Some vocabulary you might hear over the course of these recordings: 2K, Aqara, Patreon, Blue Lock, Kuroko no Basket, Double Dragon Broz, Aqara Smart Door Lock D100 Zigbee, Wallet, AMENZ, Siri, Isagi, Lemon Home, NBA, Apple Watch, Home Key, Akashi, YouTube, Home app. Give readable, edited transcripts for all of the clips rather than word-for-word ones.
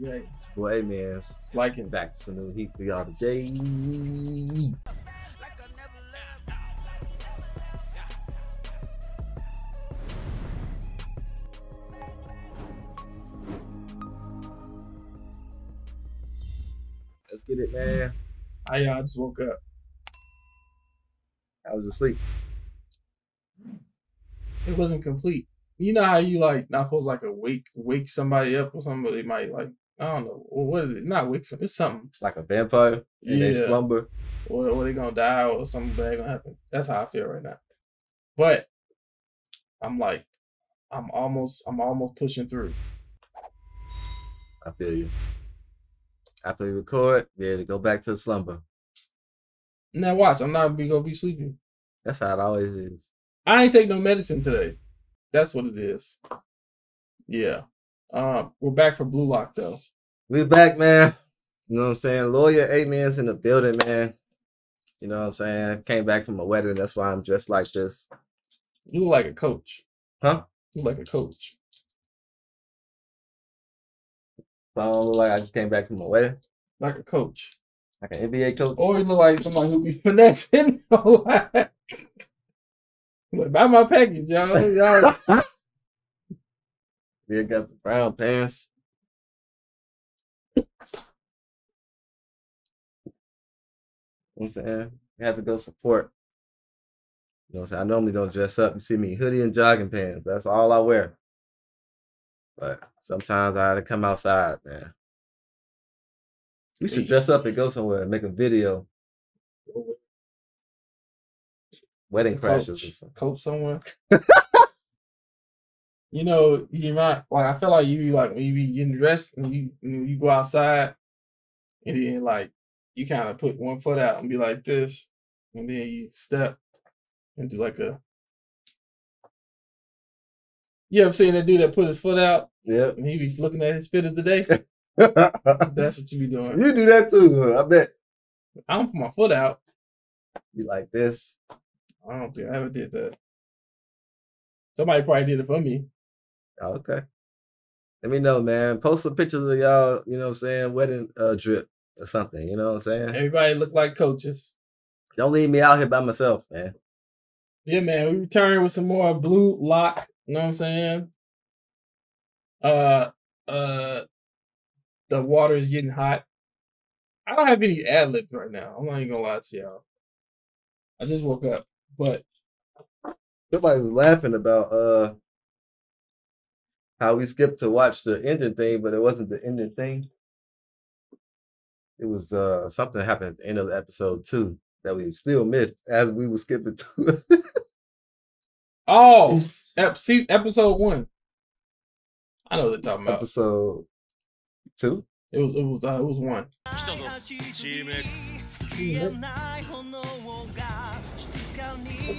Right. Well, hey man, it's like it. Back to some new heat for y'all today. Let's get it, man. I just woke up. I was asleep. It wasn't complete. You know how you like not supposed to like wake somebody up or somebody might like I don't know what is it? Not wake something. It's something like a vampire and they slumber. Or they gonna die or something bad gonna happen. That's how I feel right now. But I'm like I'm almost pushing through. I feel you. After we record, yeah, to go back to the slumber. Now watch, I'm not gonna be sleepy. That's how it always is. I ain't take no medicine today. That's what it is. Yeah. We're back for Blue Lock though. We're back, man. You know what I'm saying? Lawyer AMENZ in the building, man. You know what I'm saying? I came back from a wedding. That's why I'm dressed like this. You look like a coach. Huh? You look like a coach. So I don't look like I just came back from a wedding? Like a coach. Like an NBA coach? Or you look like somebody who be finessing a lot. Like, buy my package, y'all. Yeah, got the brown pants. I'm saying, you have to go support. You know what I'm saying? I normally don't dress up. You see me hoodie and jogging pants. That's all I wear. But sometimes I had to come outside, man. We should dress up and go somewhere and make a video. Wedding crashes or something. Coach somewhere. You know, you might like. I feel like you like when you be getting dressed and you go outside, and then like you kind of put one foot out and be like this, and then you step and do like a. You ever seen that dude that put his foot out? Yeah. And he be looking at his fit of the day. That's what you be doing. You do that too, I bet. I don't put my foot out. Be like this. I don't think I ever did that. Somebody probably did it for me. Oh, okay. Let me know, man. Post some pictures of y'all, you know what I'm saying, wedding drip or something, you know what I'm saying? Everybody look like coaches. Don't leave me out here by myself, man. Yeah, man. We return with some more Blue Lock, you know what I'm saying? The water is getting hot. I don't have any ad-libs right now. I'm not even gonna lie to y'all. I just woke up. But somebody was laughing about how we skipped to watch the ending thing, but it wasn't the ending thing. It was something happened at the end of the episode 2 that we still missed as we were skipping to it. Oh, episode 1. I know what they're talking about. Episode 2. It was 1.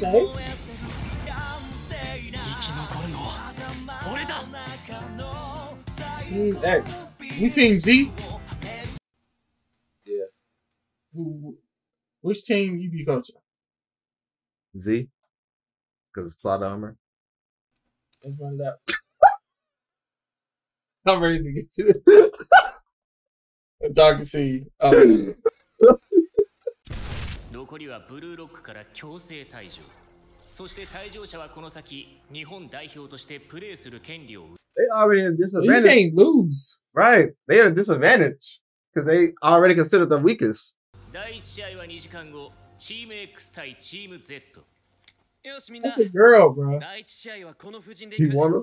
Okay. Hey, we team Z? Yeah. Which team you be coaching? Z. Because it's plot armor. Let's run that. I'm ready to get to this. If y'all can see. They already have disadvantage. You can't lose. Right. They are disadvantage because they already considered the weakest. That's a girl, bro. You want her? You want her?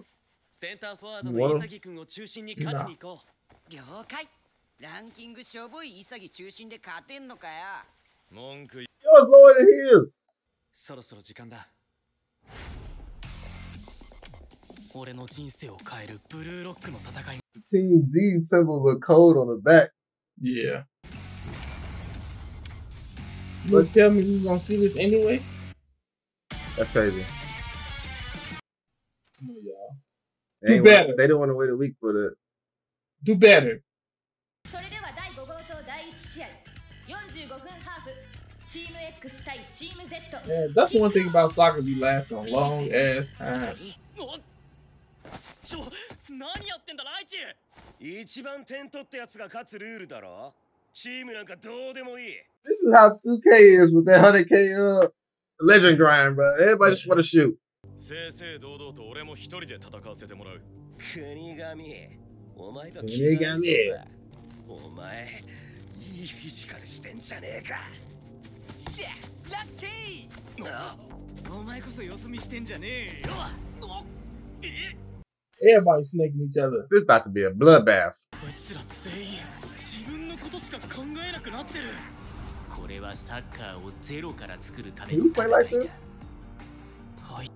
No. It was lower than his. The Team Z symbol with code on the back. Yeah. But tell me you're gonna see this anyway? That's crazy. Come on, y'all. Do better. They don't want to wait a week for that. Do better. Yeah, that's one thing about soccer, we last a long ass time. This is how 2K is with that 100K legend grind, bro. Everybody just want to shoot. Everybody's snaking each other. This is about to be a bloodbath. Can you play like this? $250?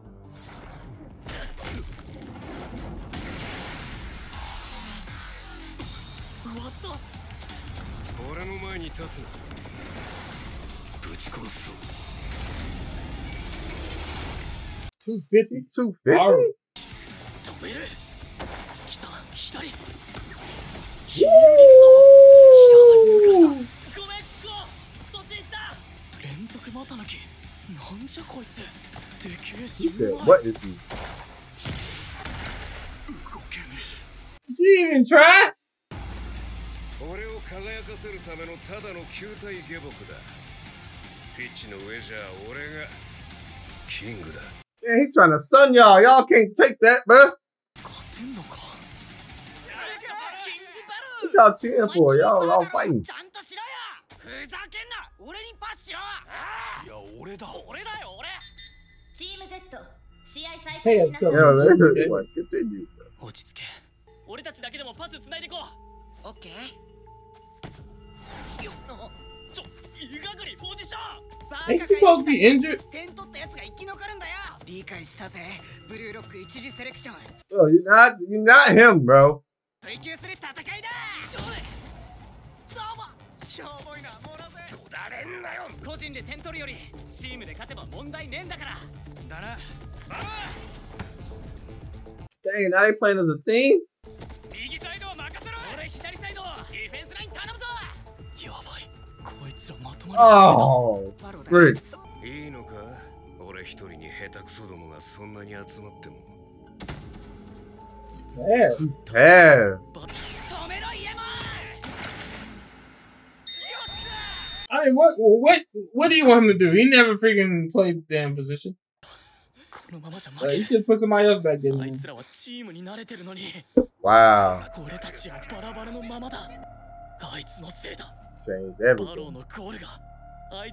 What is he? Did you even try? Yeah, he's trying to sun y'all. Y'all can't take that, bruh. What y'all cheering for? Y'all all fighting. Hey, I'm coming. Yo, everyone, continue. Okay. Ain't you supposed to be injured? Oh, you're not him, bro. Dang, now they playing as a team? Oh, great. I mean, what do you want him to do? He never freaking played the damn position. You should put somebody else back in there. Wow. Changed everything. Hey,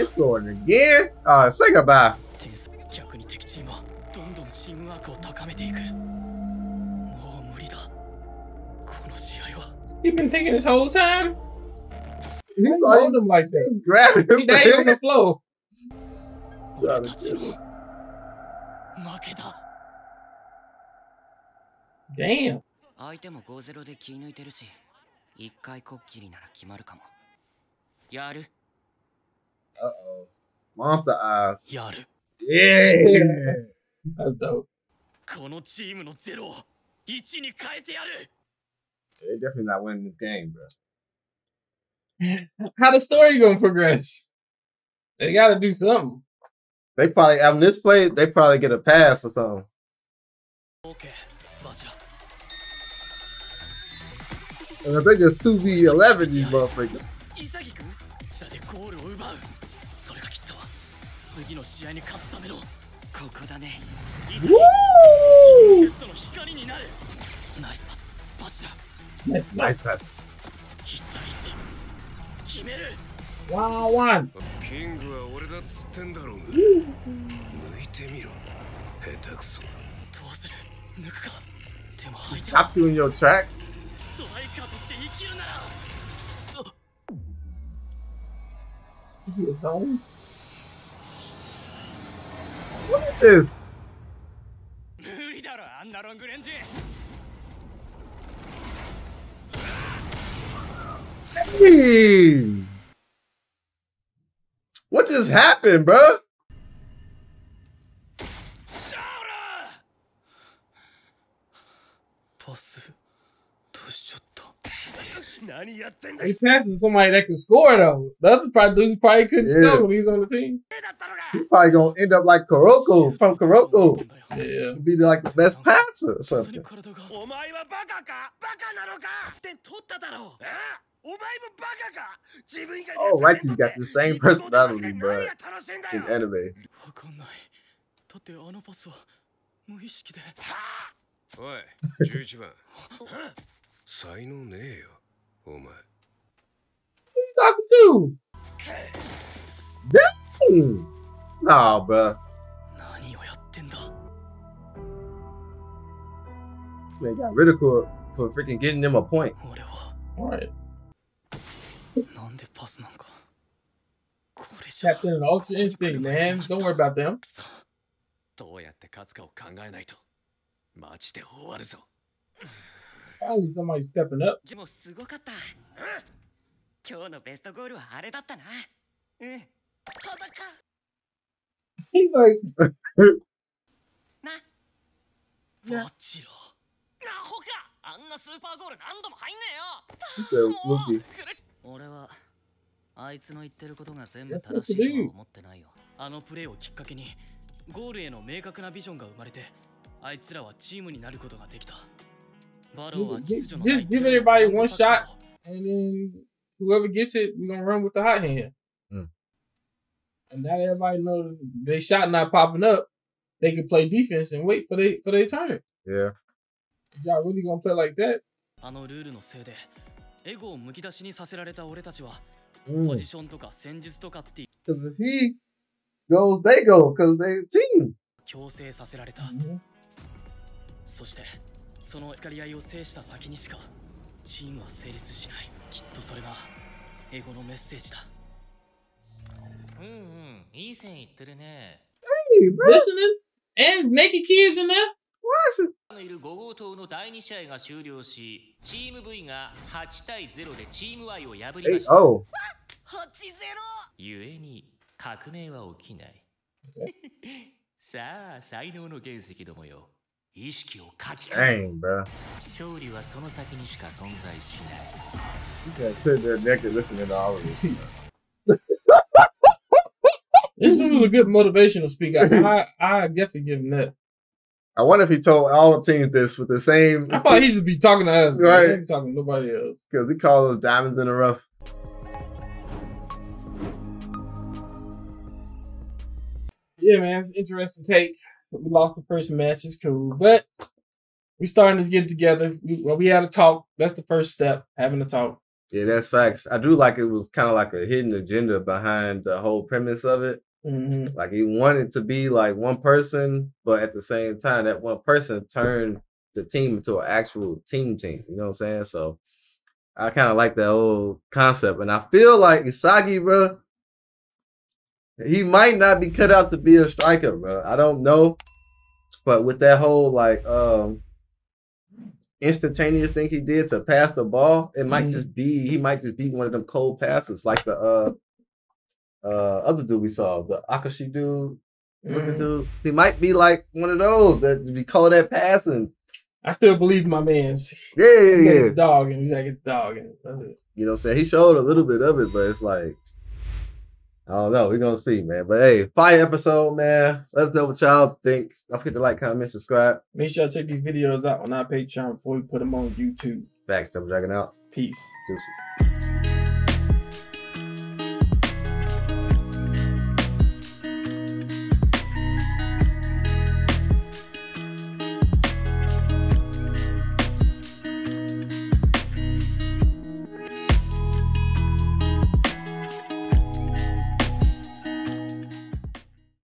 it's going again? Say goodbye. You've been thinking this whole time? You hold him like that. Grab him. He's down on the floor. Damn. Uh-oh. Monster eyes. Yeah. That's dope. They're definitely not winning this game, bro. How the story gonna progress? They gotta do something. They probably, on this play, they probably get a pass or something. Okay. And I think there's 2v11 these motherfuckers. Woo! Nice pass. Wow, one. Stop doing your tracks. What is this? Hey. What just happened, bro? He's passing to somebody that can score though. The other probably couldn't score when he's on the team. He's probably gonna end up like Kuroko from Kuroko. Yeah. Be like the best passer or something. Oh, right, you got the same personality, bro. In anime. What are you talking to? Dang! Nah, bruh. Man got ridiculed for freaking getting them a point. Alright. Captain and Ultra Instinct, man. Don't worry about them. Finally, somebody stepping up. He's like, just give everybody one shot, and then whoever gets it, we're gonna run with the hot hand. And now that everybody knows they shot not popping up, they can play defense and wait for their turn. Yeah. Y'all really gonna play like that? Because if he goes, they go, because they're a team. Hey, bro. Listening and making kids in there. What? Hey, oh. Dang, bro. You gotta sit there naked listening to all of this. This was a good motivational speaker. I definitely give him that. I wonder if he told all the teams this with the same. I thought he should be talking to us, right? He ain't talking to nobody else. Because he calls us diamonds in the rough. Yeah, man. Interesting take. We lost the first match. It's cool. But we starting to get together. We had a talk. That's the first step, having a talk. Yeah, that's facts. I do like it was kind of like a hidden agenda behind the whole premise of it. Like he wanted to be like one person, but at the same time, that one person turned the team into an actual team. You know what I'm saying? So I kind of like that whole concept. And I feel like Isagi, bro, he might not be cut out to be a striker, bro. I don't know. But with that whole like instantaneous thing he did to pass the ball, it might just be he might be one of them cold passes like the other dude we saw, the Akashi dude, looking dude. He might be like one of those that we call that passing. I still believe my man's. Yeah. His dog and he's like his dog and that's it. You know what I'm saying? He showed a little bit of it, but it's like I don't know. We're gonna see, man. But hey, fire episode, man. Let us know what y'all think. Don't forget to like, comment, subscribe. Make sure y'all check these videos out on our Patreon before we put them on YouTube. Thanks, Double Dragon out. Peace. Deuces.